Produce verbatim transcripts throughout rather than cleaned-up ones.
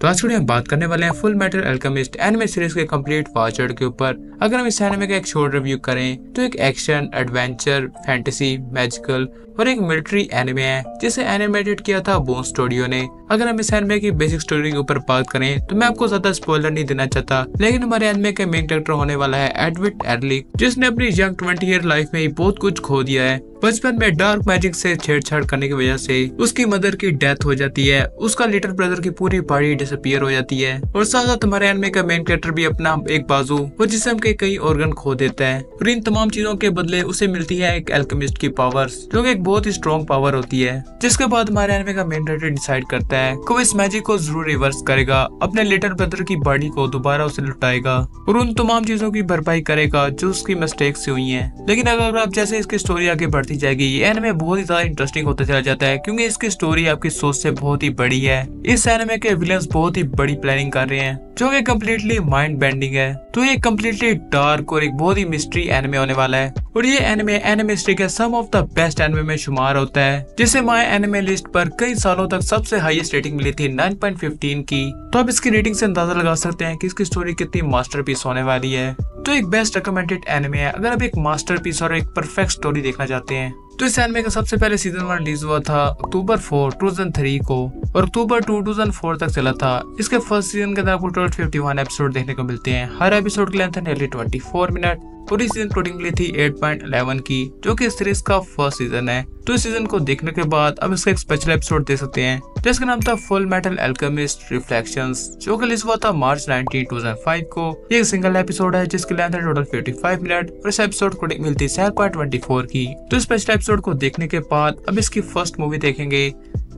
तो आज वीडियो में बात करने वाले हैं full metal alchemist anime series के कंप्लीट वाचर के ऊपर। अगर हम इस एनिमे का एक शॉर्ट रिव्यू करें तो एक एक्शन, एडवेंचर, फैंटेसी, मैजिकल और एक मिलिट्री एनिमे है जिसे एनिमेटेड किया था बोन स्टूडियो ने। अगर हम इस एनिमे की बेसिक स्टोरी के ऊपर बात करें तो मैं आपको ज्यादा स्पॉइलर नहीं देना चाहता, लेकिन हमारे एनिमे का मेन कैरेक्टर होने वाला है एडवर्ड एर्लिक, जिसने अपनी यंग ट्वेंटी ईयर लाइफ में बहुत कुछ खो दिया है। बचपन में डार्क मैजिक से छेड़छाड़ करने की वजह से उसकी मदर की डेथ हो जाती है, उसका लिटिल ब्रदर की पूरी बॉडी डिसअपीयर हो जाती है और साथ साथ हमारे एनिमे का मेन कैरेक्टर भी अपना एक बाजू और जिस्म के कई ऑर्गन खो देता है और इन तमाम चीजों के बदले उसे मिलती है एक अल्केमिस्ट की पावर्स, जो कि एक बहुत ही स्ट्रॉन्ग पावर होती है। जिसके बाद हमारे एनिमे का मेन कैरेक्टर डिसाइड करता है कि वो इस मैजिक को जरूर रिवर्स करेगा, अपने लिटिल ब्रदर की बॉडी को दोबारा उसे लुटाएगा और उन तमाम चीजों की भरपाई करेगा जो उसकी मिस्टेक से हुई है। लेकिन अगर आप जैसे इसकी स्टोरी आगे बढ़ती जाएगी, ये एनिमे बहुत ही ज्यादा इंटरेस्टिंग होता चला जाता है क्योंकि इसकी स्टोरी आपकी सोच से बहुत ही बड़ी है। इस एनिमे के विलेंस बहुत ही बड़ी प्लानिंग कर रहे हैं जो कि कम्प्लीटली माइंड बेंडिंग है। तो ये कम्प्लीटली डार्क और एक बहुत ही मिस्ट्री एनिमे होने वाला है और ये एनिमे एनिमिस्टिक है some of the best anime में शुमार होता है, जिसे माय एनिमे लिस्ट पर कई सालों तक सबसे हाईएस्ट रेटिंग मिली थी नाइन पॉइंट वन फाइव की। तो आप इसकी रेटिंग से अंदाजा लगा सकते हैं कि इसकी स्टोरी कितनी मास्टरपीस होने वाली है। तो एक बेस्ट रिकमेंडेड एनिमे है अगर आप एक मास्टरपीस और एक परफेक्ट स्टोरी देखना चाहते हैं। तो इस एनिमे का सबसे पहले सीजन वन रिलीज हुआ था October four two thousand three को और October two two thousand four तक चला था। इसके फर्स्ट सीजन के अंदर आपको टोटल फिफ्टी वन एपिसोड देखने को मिलते हैं। हर एपिसोड की लेंथ है नियरली ट्वेंटी फोर मिनट। पूरी सीजन कोटिंग ली थी एट पॉइंट वन वन की, जो कि इस सीरीज का फर्स्ट सीजन है। तो इस सीजन को देखने के बाद अब इसका एक स्पेशल एपिसोड दे सकते हैं जिसका नाम था फुल मेटल अल्केमिस्ट रिफ्लेक्शंस, जो कि रिलीज हुआ था March nineteen two thousand five को। ये एक सिंगल एपिसोड है जिसकी लेंथ है टोटल फिफ्टी फाइव मिनट और इस एपिसोड कोटिंग मिलती है सेवन पॉइंट टू फोर की। तो स्पेशल एपिसोड को देखने के बाद अब इसकी फर्स्ट मूवी देखेंगे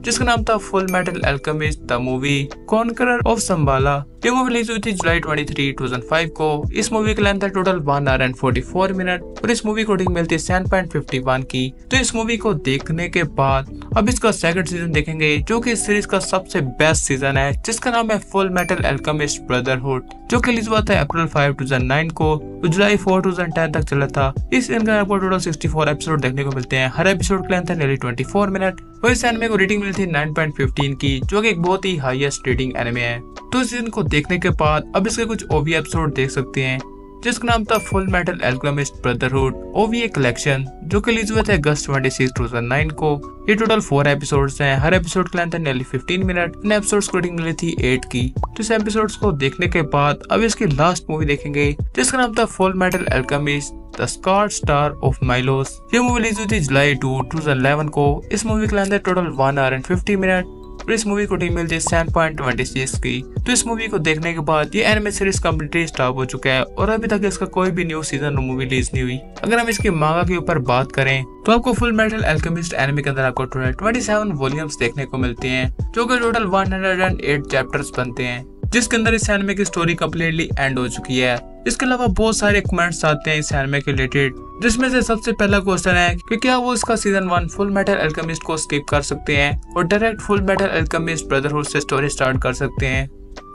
जिसका नाम था full metal alchemist the movie conqueror of Shamballa. ये मूवी रिलीज हुई थी July twenty three two thousand five को। इस मूवी की लेंथ है total one hour and forty four minute और इस मूवी को रेटिंग मिलती है सेवन पॉइंट फाइव वन की। तो इस मूवी को देखने के बाद अब इसका सेकंड सीजन देखेंगे जो कि इस सीरीज का सबसे बेस्ट सीजन है जिसका नाम है फुल मेटल अल्केमिस्ट ब्रदरहुड, जो कि रिलीज हुआ था April five two thousand nine को और July four two thousand ten तक चला था। इस सीजन का आपको टोटल सिक्सटी फोर एपिसोड देखने को मिलते हैं। हर एपिसोड की लेंथ है नियरली ट्वेंटी फोर मिनट और इस एनिमे को रेटिंग मिली थी नाइन पॉइंट वन फाइव की, जो कि एक बहुत ही हाईएस्ट रेटिंग एनिमे है। तो इस सीजन को देखने के बाद अब इसके कुछ ओवी एपिसोड देख सकते हैं जिसका नाम था full metal alchemist brotherhood OVA collection, जो कि रिलीज हुआ था अगस्त twenty six two thousand nine को। ये टोटल फोर एपिसोड्स हैं। हर एपिसोड की लेंथ है नियरली फिफ्टीन मिनट। इन एपिसोड्स की रेटिंग मिली थी एट की। तो इस एपिसोड्स को देखने के बाद अब इसकी लास्ट मूवी देखेंगे जिसका नाम था full metal alchemist the scarred star of Milos. ये मूवी रिलीज हुई थी July two two thousand eleven को। इस मूवी की लेंथ है total one hour and fifty minute और इस मूवी को रेटिंग मिलती है सेवन पॉइंट टू सिक्स की। तो इस मूवी को देखने के बाद ये एनिमे सीरीज कम्प्लीटली स्टॉप हो चुका है और अभी तक इसका कोई भी न्यू सीजन और मूवी रिलीज नहीं हुई। अगर हम इसके मांगा के ऊपर बात करें तो आपको फुल मेटल अल्केमिस्ट एनिमे के अंदर आपको टोटल ट्वेंटी सेवन वॉल्यूम्स देखने को मिलते हैं, जो कि total one hundred eight chapters बनते हैं, जिसके अंदर इस एनिमे की स्टोरी कम्प्लीटली एंड हो चुकी है। इसके अलावा बहुत सारे कमेंट्स आते हैं इस एनिमे के रिलेटेड, जिसमें से सबसे पहला क्वेश्चन है कि क्या वो इसका season one full metal alchemist को स्किप कर सकते हैं और direct full metal alchemist brotherhood से स्टोरी स्टार्ट कर सकते हैं।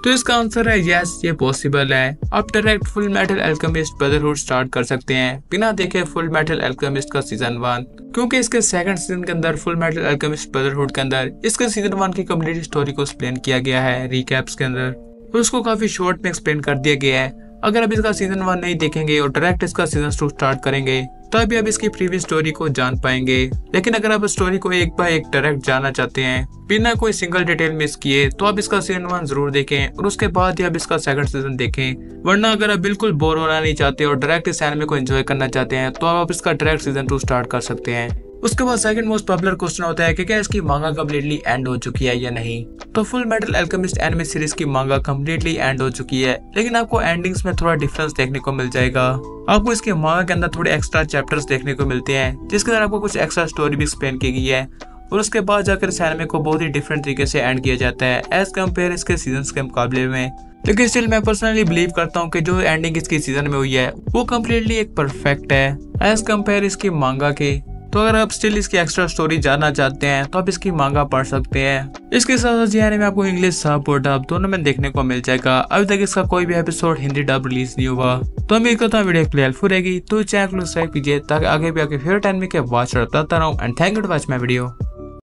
तो इसका आंसर है यस, ये पॉसिबल है। आप direct full metal alchemist brotherhood start कर सकते हैं बिना देखे फुल मेटल अल्केमिस्ट का सीजन वन, क्योंकि इसके सेकंड सीजन के अंदर फुल मेटल अल्केमिस्ट ब्रदरहुड के अंदर इसके सीजन वन की कंप्लीट स्टोरी को एक्सप्लेन किया गया है रिकैप्स के अंदर और उसको काफी शॉर्ट में एक्सप्लेन कर दिया गया है। अगर आप इसका सीजन वन नहीं देखेंगे और डायरेक्ट इसका सीजन टू स्टार्ट करेंगे तभी आप इसकी प्रीवियस स्टोरी को जान पाएंगे, लेकिन अगर आप स्टोरी को एक बार एक डायरेक्ट जानना चाहते हैं बिना कोई सिंगल डिटेल मिस किए तो आप इसका सीजन वन जरूर देखें और उसके बाद ही आप इसका सेकंड सीजन देखें। वरना अगर आप बिल्कुल बोर होना नहीं चाहते और डायरेक्ट इस एनिमे को एंजॉय करना चाहते हैं तो आप इसका डायरेक्ट सीजन टू स्टार्ट कर सकते हैं। उसके बाद सेकंड मोस्ट पॉपुलर क्वेश्चन होता है कि क्या इसकी मांगा कम्प्लीटली एंड हो चुकी है या नहीं। तो full metal alchemist anime series की मांगा कम्प्लीटली एंड हो चुकी है, लेकिन आपको एंडिंग्स में थोड़ा डिफरेंस देखने को मिल जाएगा। आपको इसके मांगा के अंदर थोड़े एक्स्ट्रा चैप्टर्स देखने को मिलते हैं जिसके अंदर आपको कुछ एक्स्ट्रा स्टोरी भी एक्सप्लेन की गई है और उसके बाद जाकर इस एनिमे को बहुत ही डिफरेंट तरीके से एंड किया जाता है एज कम्पेयर इसके सीजन्स के मुकाबले में। लेकिन स्टिल मैं पर्सनली बिलीव करता हूँ कि जो एंडिंग इसकी सीजन में हुई है वो कम्प्लीटली एक परफेक्ट है एज कम्पेयर इसकी मांगा के। तो अगर आप स्टिल इसकी एक्स्ट्रा स्टोरी जानना चाहते हैं तो आप इसकी मांगा पढ़ सकते हैं। इसके साथ साथ एनिमे में आपको इंग्लिश सब और डब दोनों में देखने को मिल जाएगा। अभी तक इसका कोई भी एपिसोड हिंदी डब रिलीज नहीं हुआ। तो उम्मीद करता हूँ वीडियो क्लियर हेल्पफुल रहेगी। तो चैनल को सब्सक्राइब कीजिए ताकि आगे भी आपके फेवरेट एनिमे के वाच करता रहूं। And thank you to watch my video.